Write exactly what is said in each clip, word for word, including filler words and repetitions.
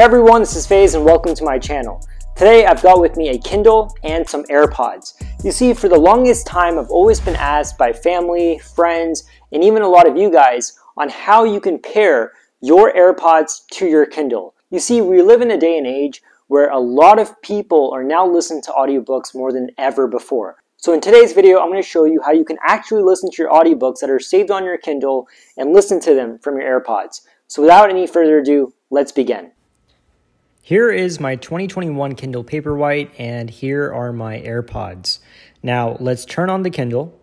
Hey everyone, this is Faiz and welcome to my channel. Today I've got with me a Kindle and some AirPods. You see, for the longest time I've always been asked by family, friends, and even a lot of you guys on how you can pair your AirPods to your Kindle. You see, we live in a day and age where a lot of people are now listening to audiobooks more than ever before. So in today's video, I'm going to show you how you can actually listen to your audiobooks that are saved on your Kindle and listen to them from your AirPods. So without any further ado, let's begin. Here is my twenty twenty-one Kindle Paperwhite, and here are my AirPods. Now let's turn on the Kindle.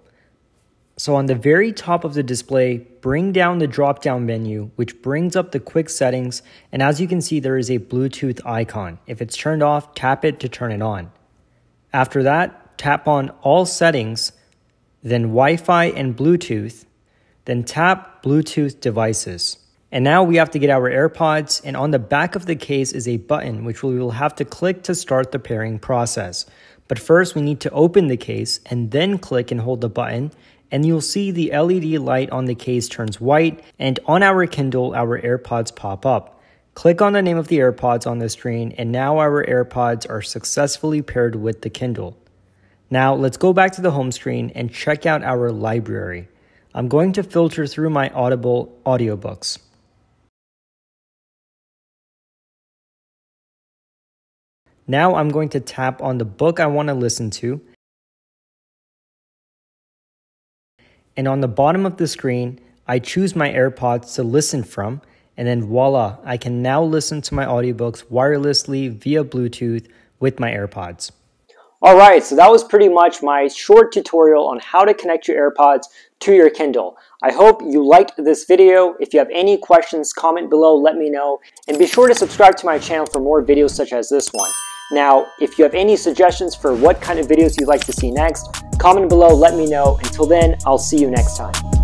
So on the very top of the display, bring down the drop-down menu, which brings up the quick settings, and as you can see, there is a Bluetooth icon. If it's turned off, tap it to turn it on. After that, tap on All Settings, then Wi-Fi and Bluetooth, then tap Bluetooth Devices. And now we have to get our AirPods, and on the back of the case is a button which we will have to click to start the pairing process. But first we need to open the case and then click and hold the button, and you'll see the L E D light on the case turns white, and on our Kindle our AirPods pop up. Click on the name of the AirPods on the screen, and now our AirPods are successfully paired with the Kindle. Now let's go back to the home screen and check out our library. I'm going to filter through my Audible audiobooks. Now I'm going to tap on the book I want to listen to. And on the bottom of the screen, I choose my AirPods to listen from, and then voila, I can now listen to my audiobooks wirelessly via Bluetooth with my AirPods. All right, so that was pretty much my short tutorial on how to connect your AirPods to your Kindle. I hope you liked this video. If you have any questions, comment below, let me know. And be sure to subscribe to my channel for more videos such as this one. Now, if you have any suggestions for what kind of videos you'd like to see next, comment below, let me know. Until then, I'll see you next time.